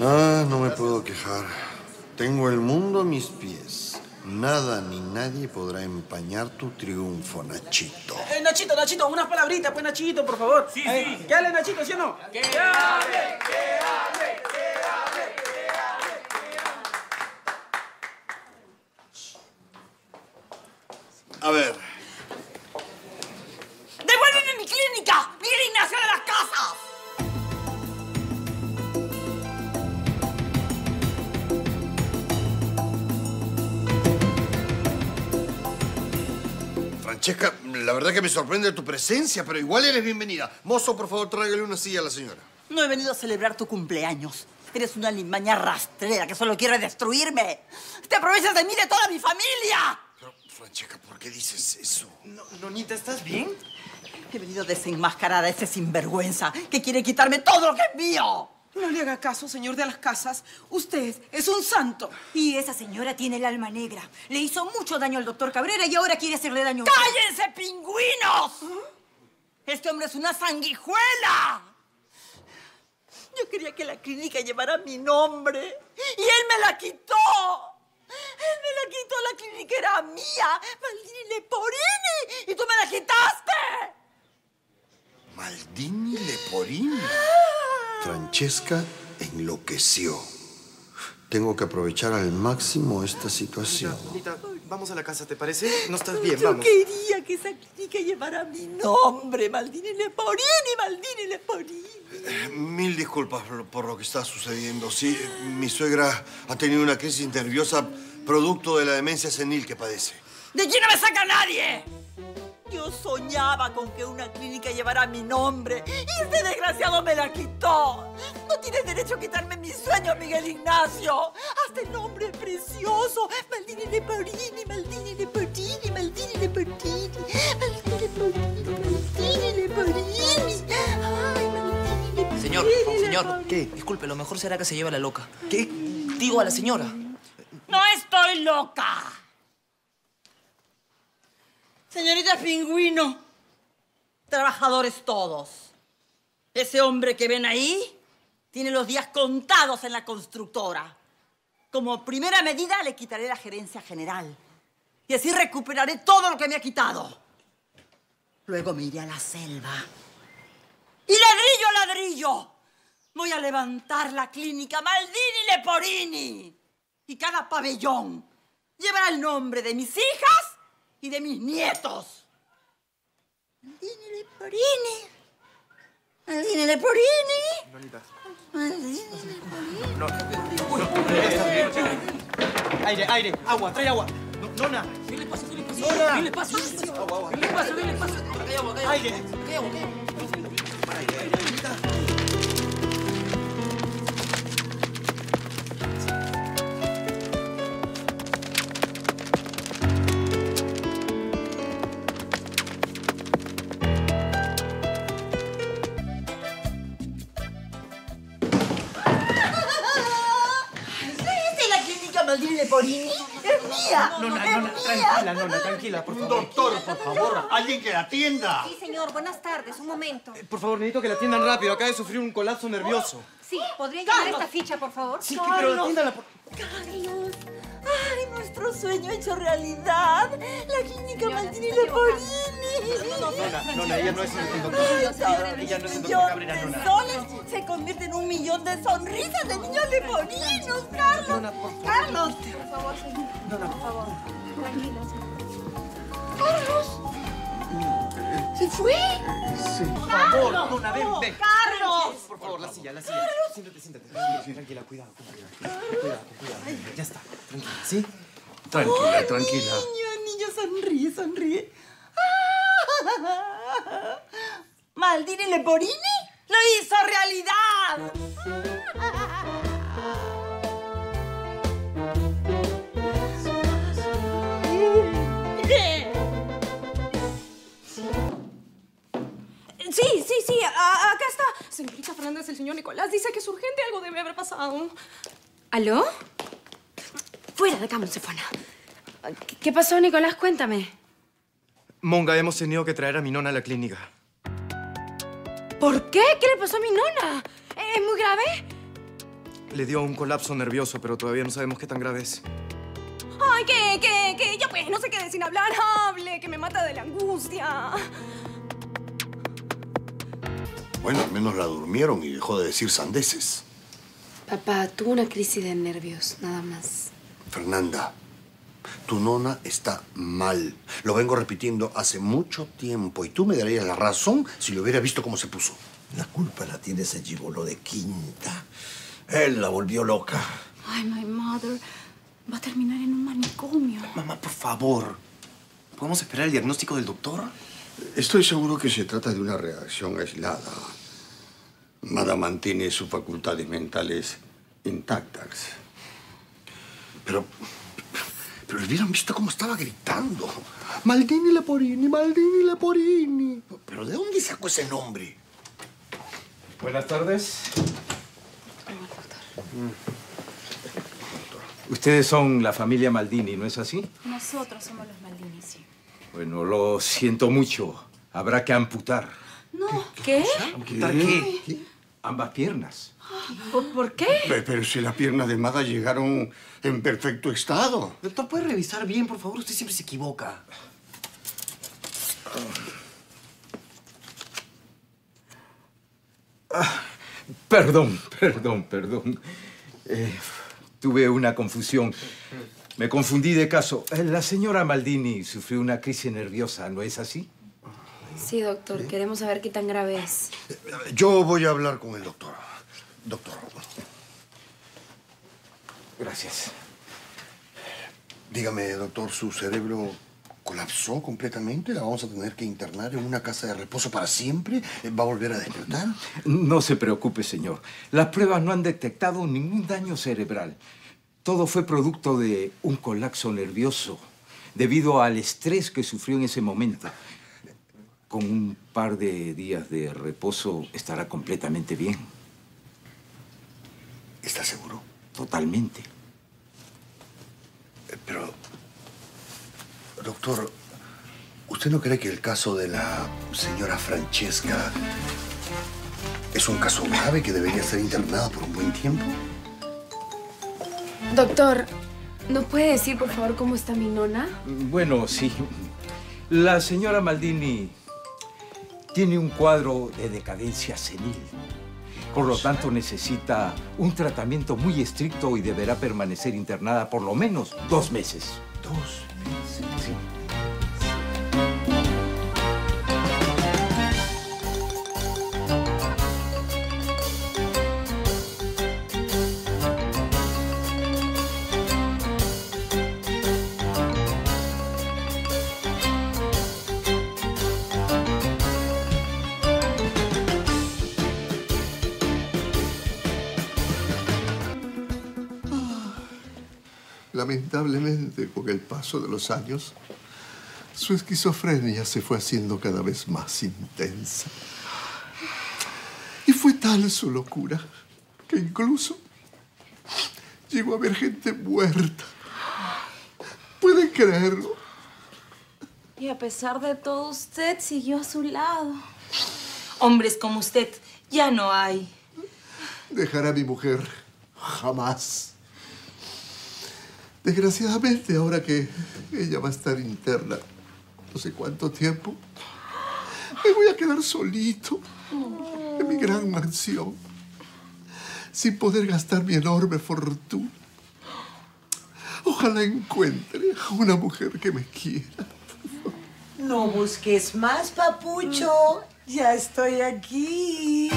Ah, no me puedo quejar. Tengo el mundo a mis pies. Nada ni nadie podrá empañar tu triunfo, Nachito. Nachito, unas palabritas, pues, Nachito, por favor. Sí, sí. ¿Qué hable, Nachito, sí o no? ¡Que hable! ¡Que hable! ¡Que hable! ¡Que hable! ¡Que hable! A ver. ¡Devuélveme mi clínica! ¡Miguel Ignacio de las Casas! Francesca, la verdad que me sorprende tu presencia, pero igual eres bienvenida. Mozo, por favor, tráigale una silla a la señora. No he venido a celebrar tu cumpleaños. Eres una limaña rastrera que solo quiere destruirme. ¡Te aprovechas de mí y de toda mi familia! Pero, Francesca, ¿por qué dices eso? No, Nonita, ¿estás bien? He venido a desenmascarar a ese sinvergüenza que quiere quitarme todo lo que es mío. No le haga caso, señor de las Casas. Usted es un santo. Y esa señora tiene el alma negra. Le hizo mucho daño al doctor Cabrera y ahora quiere hacerle daño a... ¡Cállense, pingüinos! ¿Ah? Este hombre es una sanguijuela. Yo quería que la clínica llevara mi nombre y él me la quitó. Él me la quitó, la clínica era mía. Maldini Leporini. Y tú me la quitaste. Maldini Leporini. Francesca enloqueció. Tengo que aprovechar al máximo esta situación. Nita, vamos a la casa, ¿te parece? No estás bien, vamos. Yo quería que esa clínica llevara mi nombre. Maldini Leporini, Maldini Leporini. Mil disculpas por lo que está sucediendo. Sí, mi suegra ha tenido una crisis nerviosa producto de la demencia senil que padece. ¡De aquí no me saca nadie! Yo soñaba con que una clínica llevara mi nombre y este desgraciado me la quitó. No tienes derecho a quitarme mis sueños, Miguel Ignacio. Hazte el nombre precioso. Maldini Leporini, Maldini Leporini, Maldini Leporini, Maldini Leporini, Maldini Leporini. Ay, Maldini Leporini. Señor, señor. ¿Qué? Disculpe, lo mejor será que se lleve a la loca. ¿Qué? Digo a la señora. ¡No estoy loca! Señorita Pingüino, trabajadores todos. Ese hombre que ven ahí tiene los días contados en la constructora. Como primera medida le quitaré la gerencia general y así recuperaré todo lo que me ha quitado. Luego me iré a la selva y ladrillo a ladrillo voy a levantar la clínica Maldini Leporini y cada pabellón llevará el nombre de mis hijas y de mis nietos. Maldini Leporini. Maldini Leporini. Nonita. Maldini Leporini. No. Aire, aire. Agua, trae agua. Nona. ¿Qué le pasa? ¿Qué le pasa? Agua, agua. ¿Qué le pasa? ¿Qué le pasa? Acá agua, acá aire. Acá agua, aire, aire, Nonita. Nona, tranquila, por favor. Doctor, por favor, alguien que la atienda. Sí, señor, buenas tardes, un momento. Por favor, necesito que la atiendan rápido, acaba de sufrir un colapso nervioso. Sí, ¿podría llevar esta ficha, por favor? Sí, pero atiéndala. Carlos, ay, nuestro sueño hecho realidad. La clínica Maldini Leporini. Nona, ella no es el doctor. Ella no es el doctor Cabrera, Nona. Soles se convierte en un millón de sonrisas de niños leporinos, Carlos. Nona, por favor. Carlos. Por favor, señor. Nona, por favor. Tranquilo, señor. ¡Carlos! ¿Se fue? Sí. Por favor, Nona, ven. ¡Carlos! Por favor, la silla, la silla. ¡Carlos! Siéntate, siéntate. Tranquila, cuidado, cuidado. Ya está, tranquila, ¿sí? Tranquila, oh, tranquila. Niño, sonríe, sonríe. Ah, Maldini Leporini lo hizo realidad. Sí, acá está. Señorita Fernández, el señor Nicolás dice que es urgente. Algo debe haber pasado. ¿Aló? Fuera de acá, Monsefona. ¿Qué pasó, Nicolás? Cuéntame. Monga, hemos tenido que traer a mi nona a la clínica. ¿Por qué? ¿Qué le pasó a mi nona? ¿Es muy grave? Le dio un colapso nervioso, pero todavía no sabemos qué tan grave es. ¡Ay, qué! Ya pues, no se quede sin hablar. ¡Hable, que me mata de la angustia! Bueno, al menos la durmieron y dejó de decir sandeces. Papá, tuvo una crisis de nervios, nada más. Fernanda, tu nona está mal. Lo vengo repitiendo hace mucho tiempo y tú me darías la razón si lo hubiera visto cómo se puso. La culpa la tiene ese gigoló de quinta. Él la volvió loca. Ay, my mother. Va a terminar en un manicomio. Mamá, por favor. ¿Podemos esperar el diagnóstico del doctor? Estoy seguro que se trata de una reacción aislada. Madame mantiene sus facultades mentales intactas. Pero hubieran visto cómo estaba gritando. Maldini Leporini, Maldini Leporini. ¿Pero de dónde sacó ese nombre? Buenas tardes. Ustedes son la familia Maldini, ¿no es así? Nosotros somos los Maldini, sí. Bueno, lo siento mucho. Habrá que amputar. No. ¿Qué? ¿Amputar qué? ¿Qué? Ambas piernas. ¿Por qué? Pero si las piernas de Mada llegaron en perfecto estado. Doctor, ¿puede revisar bien, por favor? Usted siempre se equivoca. Perdón. Tuve una confusión. Me confundí de caso. La señora Maldini sufrió una crisis nerviosa, ¿no es así? Sí, doctor. Queremos saber qué tan grave es. Yo voy a hablar con el doctor. Doctor. Gracias. Dígame, doctor, ¿su cerebro colapsó completamente? ¿La vamos a tener que internar en una casa de reposo para siempre? ¿Va a volver a despertar? No se preocupe, señor. Las pruebas no han detectado ningún daño cerebral. Todo fue producto de un colapso nervioso debido al estrés que sufrió en ese momento. Con un par de días de reposo estará completamente bien. ¿Estás seguro? Totalmente. Pero, doctor, ¿usted no cree que el caso de la señora Francesca es un caso grave que debería ser internada por un buen tiempo? Doctor, ¿nos puede decir, por favor, cómo está mi nona? Bueno, sí. La señora Maldini tiene un cuadro de decadencia senil. Por lo tanto, necesita un tratamiento muy estricto y deberá permanecer internada por lo menos 2 meses. ¿2 meses? Sí. Lamentablemente, con el paso de los años, su esquizofrenia se fue haciendo cada vez más intensa. Y fue tal su locura que incluso llegó a haber gente muerta. ¿Pueden creerlo? Y a pesar de todo, usted siguió a su lado. Hombres como usted ya no hay. Dejar a mi mujer jamás. Desgraciadamente, ahora que ella va a estar interna no sé cuánto tiempo, me voy a quedar solito en mi gran mansión, sin poder gastar mi enorme fortuna. Ojalá encuentre a una mujer que me quiera. No busques más, papucho. Ya estoy aquí.